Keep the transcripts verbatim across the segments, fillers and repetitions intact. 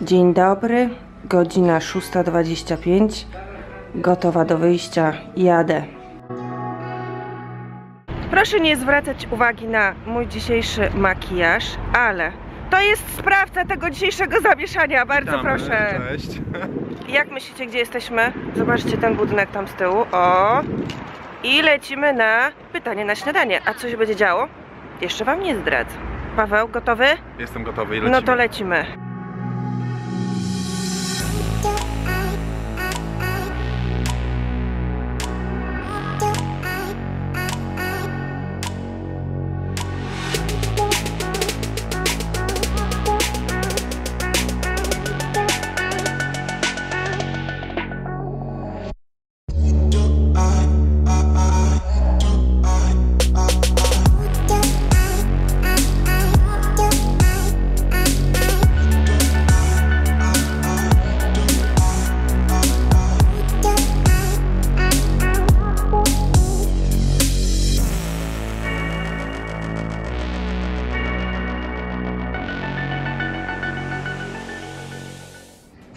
Dzień dobry, godzina szósta dwadzieścia pięć, gotowa do wyjścia, jadę. Proszę nie zwracać uwagi na mój dzisiejszy makijaż, ale to jest sprawca tego dzisiejszego zamieszania, bardzo Witamy, proszę. Cześć. Jak myślicie, gdzie jesteśmy? Zobaczcie ten budynek tam z tyłu, o. I lecimy na pytanie na śniadanie, a co się będzie działo? Jeszcze wam nie zdradzę. Paweł, gotowy? Jestem gotowy i lecimy. No to lecimy.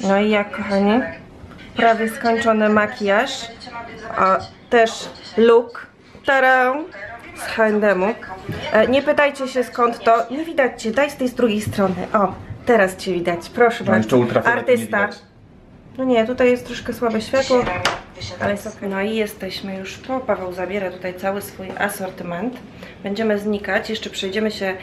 No i jak, kochani? Prawie skończony makijaż, a też look, tara, z H and M-u. Nie pytajcie się skąd to, nie widać cię, daj z tej z drugiej strony, o, teraz cię widać, proszę no bardzo, artysta. No nie, tutaj jest troszkę słabe światło, ale jest ok. No i jesteśmy już po, Paweł zabiera tutaj cały swój asortyment. Będziemy znikać, jeszcze przejdziemy się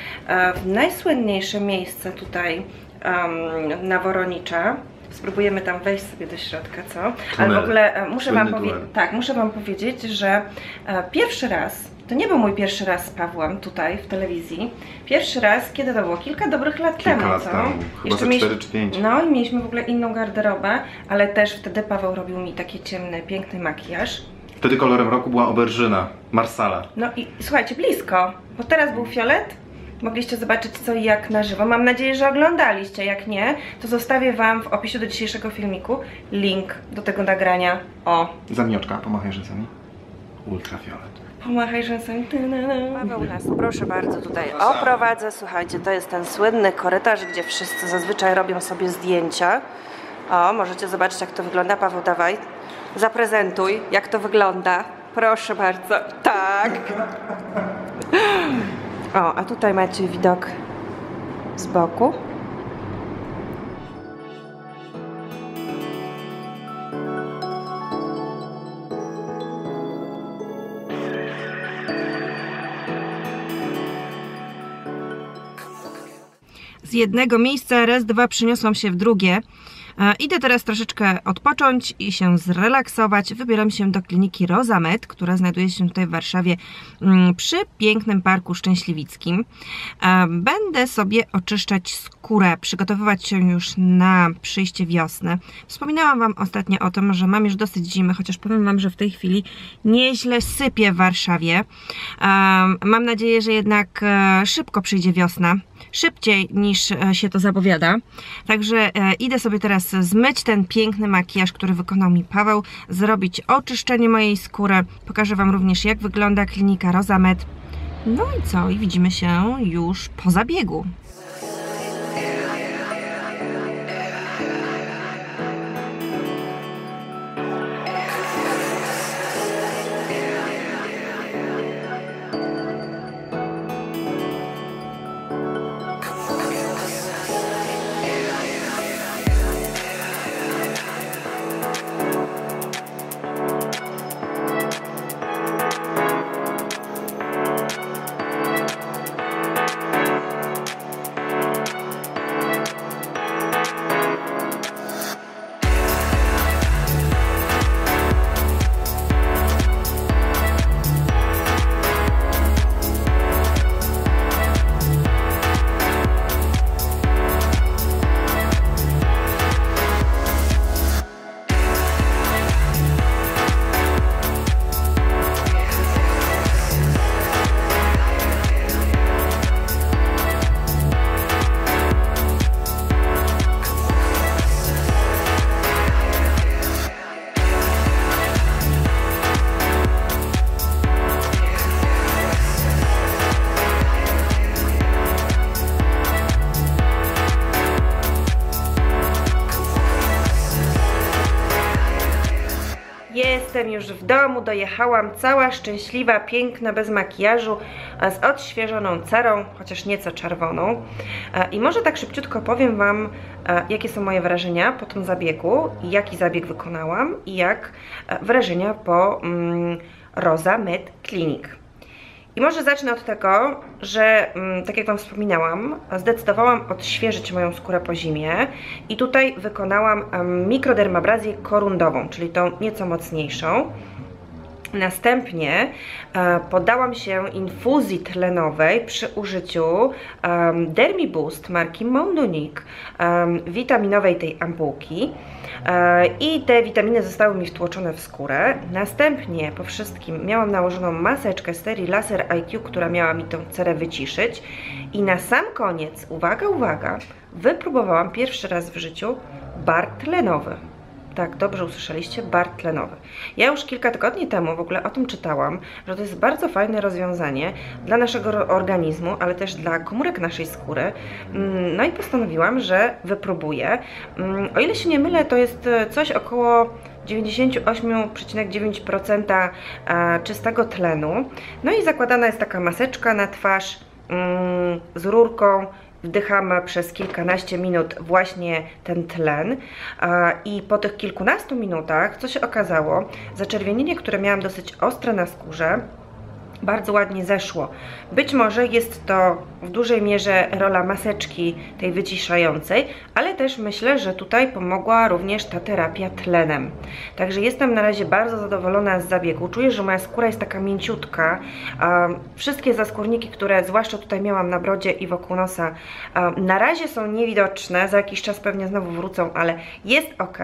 w najsłynniejsze miejsce tutaj um, na Woronicza. Spróbujemy tam wejść sobie do środka, co? Tunel. Ale w ogóle muszę wam, tak, muszę wam powiedzieć, że e, pierwszy raz, to nie był mój pierwszy raz z Pawłem tutaj w telewizji. Pierwszy raz, kiedy to było? Kilka dobrych lat Kilka temu, lat co? Temu. Chyba jeszcze cztery czy pięć. No i mieliśmy w ogóle inną garderobę, ale też wtedy Paweł robił mi taki ciemny, piękny makijaż. Wtedy kolorem roku była oberżyna, Marsala. No i słuchajcie, blisko, bo teraz był fiolet. Mogliście zobaczyć co i jak na żywo. Mam nadzieję, że oglądaliście. Jak nie, to zostawię wam w opisie do dzisiejszego filmiku link do tego nagrania. O. Zamioczka, pomachaj rzęsami. Ultrafiolet. Pomachaj rzęsami. Paweł nas, proszę bardzo, tutaj oprowadzę. Słuchajcie, to jest ten słynny korytarz, gdzie wszyscy zazwyczaj robią sobie zdjęcia. O, możecie zobaczyć jak to wygląda. Paweł, dawaj. Zaprezentuj, jak to wygląda. Proszę bardzo. Tak. O, a tutaj macie widok z boku. Z jednego miejsca raz, dwa przeniosłam się w drugie. Idę teraz troszeczkę odpocząć i się zrelaksować. Wybieram się do kliniki RosaMed, która znajduje się tutaj w Warszawie przy pięknym Parku Szczęśliwickim. Będę sobie oczyszczać skórę, przygotowywać się już na przyjście wiosny. Wspominałam wam ostatnio o tym, że mam już dosyć zimy, chociaż powiem wam, że w tej chwili nieźle sypie w Warszawie. Mam nadzieję, że jednak szybko przyjdzie wiosna. Szybciej niż się to zapowiada. Także idę sobie teraz zmyć ten piękny makijaż, który wykonał mi Paweł, zrobić oczyszczenie mojej skóry. Pokażę wam również jak wygląda klinika RosaMed. No i co? I widzimy się już po zabiegu. jestem już w domu, dojechałam cała szczęśliwa, piękna, bez makijażu, z odświeżoną cerą, chociaż nieco czerwoną. I może tak szybciutko powiem Wam, jakie są moje wrażenia po tym zabiegu, jaki zabieg wykonałam i jak wrażenia po mm, RosaMed Clinic. I może zacznę od tego, że tak jak Wam wspominałam, zdecydowałam odświeżyć moją skórę po zimie i tutaj wykonałam mikrodermabrazję korundową, czyli tą nieco mocniejszą. Następnie podałam się infuzji tlenowej przy użyciu DermiBoost marki M'onduniq, witaminowej tej ampułki, i te witaminy zostały mi wtłoczone w skórę. Następnie po wszystkim miałam nałożoną maseczkę z serii Laser I Q, która miała mi tę cerę wyciszyć, i na sam koniec, uwaga, uwaga, wypróbowałam pierwszy raz w życiu bar tlenowy. Tak, dobrze usłyszeliście, bar tlenowy. Ja już kilka tygodni temu w ogóle o tym czytałam, że to jest bardzo fajne rozwiązanie dla naszego organizmu, ale też dla komórek naszej skóry. No i postanowiłam, że wypróbuję. O ile się nie mylę, to jest coś około dziewięćdziesiąt osiem przecinek dziewięć procent czystego tlenu. No i zakładana jest taka maseczka na twarz z rurką. Wdychamy przez kilkanaście minut właśnie ten tlen i po tych kilkunastu minutach, co się okazało, zaczerwienienie, które miałam dosyć ostre na skórze, bardzo ładnie zeszło. Być może jest to w dużej mierze rola maseczki tej wyciszającej, ale też myślę, że tutaj pomogła również ta terapia tlenem. Także jestem na razie bardzo zadowolona z zabiegu. Czuję, że moja skóra jest taka mięciutka. Wszystkie zaskórniki, które zwłaszcza tutaj miałam na brodzie i wokół nosa, na razie są niewidoczne. Za jakiś czas pewnie znowu wrócą, ale jest ok.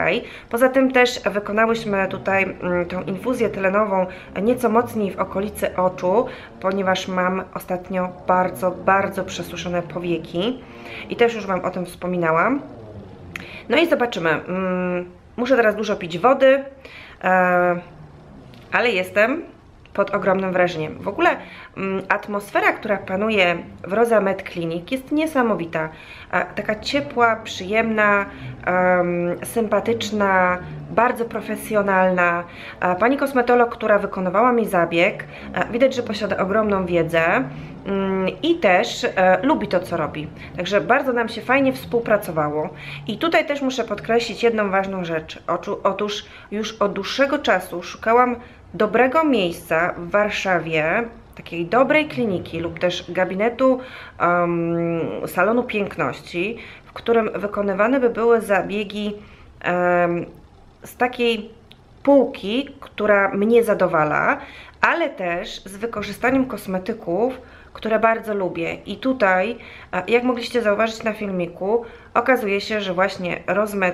Poza tym też wykonałyśmy tutaj tą infuzję tlenową nieco mocniej w okolicy oczu, ponieważ mam ostatnio bardzo, bardzo przesuszone powieki i też już Wam o tym wspominałam. No i zobaczymy. Muszę teraz dużo pić wody, ale jestem pod ogromnym wrażeniem. W ogóle atmosfera, która panuje w RosaMed Clinic, jest niesamowita. Taka ciepła, przyjemna, sympatyczna, bardzo profesjonalna. Pani kosmetolog, która wykonywała mi zabieg, widać, że posiada ogromną wiedzę i też lubi to, co robi. Także bardzo nam się fajnie współpracowało. I tutaj też muszę podkreślić jedną ważną rzecz. Otóż już od dłuższego czasu szukałam dobrego miejsca w Warszawie, takiej dobrej kliniki lub też gabinetu um, salonu piękności, w którym wykonywane by były zabiegi um, z takiej półki, która mnie zadowala, ale też z wykorzystaniem kosmetyków, które bardzo lubię. I tutaj, jak mogliście zauważyć na filmiku, okazuje się, że właśnie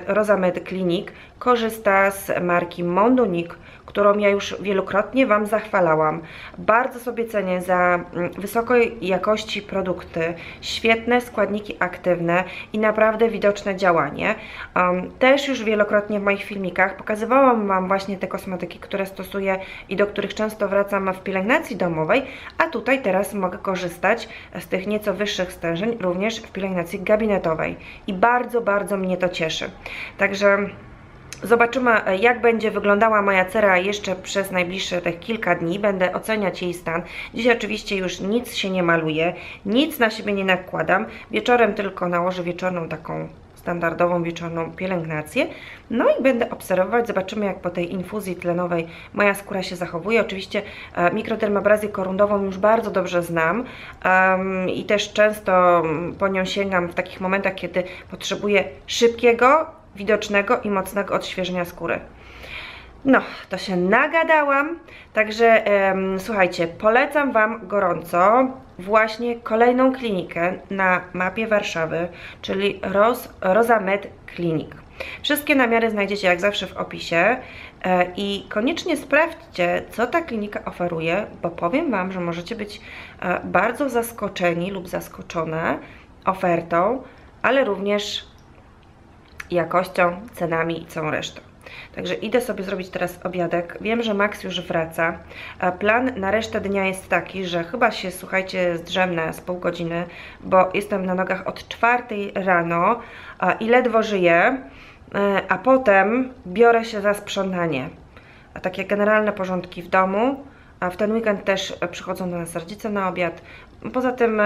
RosaMed Clinic korzysta z marki M'onduniq, którą ja już wielokrotnie Wam zachwalałam. Bardzo sobie cenię za wysokiej jakości produkty, świetne składniki aktywne i naprawdę widoczne działanie. Um, też już wielokrotnie w moich filmikach pokazywałam Wam właśnie te kosmetyki, które stosuję i do których często wracam w pielęgnacji domowej, a tutaj teraz mogę korzystać z tych nieco wyższych stężeń również w pielęgnacji gabinetowej. I bardzo, bardzo mnie to cieszy. Także zobaczymy, jak będzie wyglądała moja cera jeszcze przez najbliższe tych kilka dni. Będę oceniać jej stan. Dzisiaj oczywiście już nic się nie maluje, nic na siebie nie nakładam. Wieczorem tylko nałożę wieczorną taką standardową wieczorną pielęgnację. No i będę obserwować, zobaczymy, jak po tej infuzji tlenowej moja skóra się zachowuje. Oczywiście e, mikrodermabrazję korundową już bardzo dobrze znam um, i też często po nią sięgam w takich momentach, kiedy potrzebuję szybkiego, widocznego i mocnego odświeżenia skóry. No, to się nagadałam, także um, słuchajcie, polecam Wam gorąco właśnie kolejną klinikę na mapie Warszawy, czyli Ros, RosaMed Clinic. Wszystkie namiary znajdziecie jak zawsze w opisie e, i koniecznie sprawdźcie, co ta klinika oferuje, bo powiem Wam, że możecie być e, bardzo zaskoczeni lub zaskoczone ofertą, ale również jakością, cenami i całą resztą. Także idę sobie zrobić teraz obiadek. Wiem, że Max już wraca. Plan na resztę dnia jest taki, że chyba się, słuchajcie, zdrzemnę z pół godziny, bo jestem na nogach od czwartej rano i ledwo żyję, a potem biorę się za sprzątanie. a takie generalne porządki w domu. A w ten weekend też przychodzą do nas rodzice na obiad. Poza tym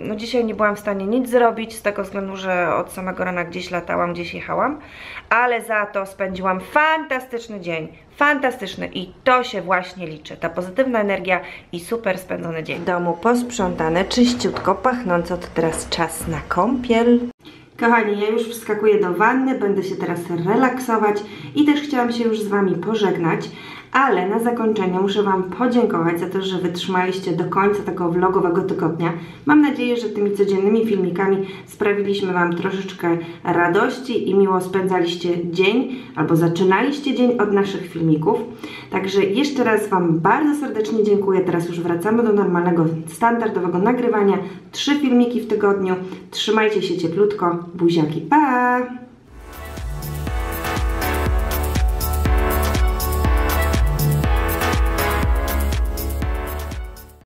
no dzisiaj nie byłam w stanie nic zrobić z tego względu, że od samego rana gdzieś latałam, gdzieś jechałam, ale za to spędziłam fantastyczny dzień, fantastyczny, i to się właśnie liczy, ta pozytywna energia i super spędzony dzień. W domu posprzątane, czyściutko, pachnąco, to teraz czas na kąpiel. Kochani, ja już wskakuję do wanny, będę się teraz relaksować i też chciałam się już z Wami pożegnać, ale na zakończenie muszę Wam podziękować za to, że wytrzymaliście do końca tego vlogowego tygodnia. Mam nadzieję, że tymi codziennymi filmikami sprawiliśmy Wam troszeczkę radości i miło spędzaliście dzień albo zaczynaliście dzień od naszych filmików. Także jeszcze raz Wam bardzo serdecznie dziękuję. Teraz już wracamy do normalnego, standardowego nagrywania. Trzy filmiki w tygodniu. Trzymajcie się cieplutko. Buziaki, pa!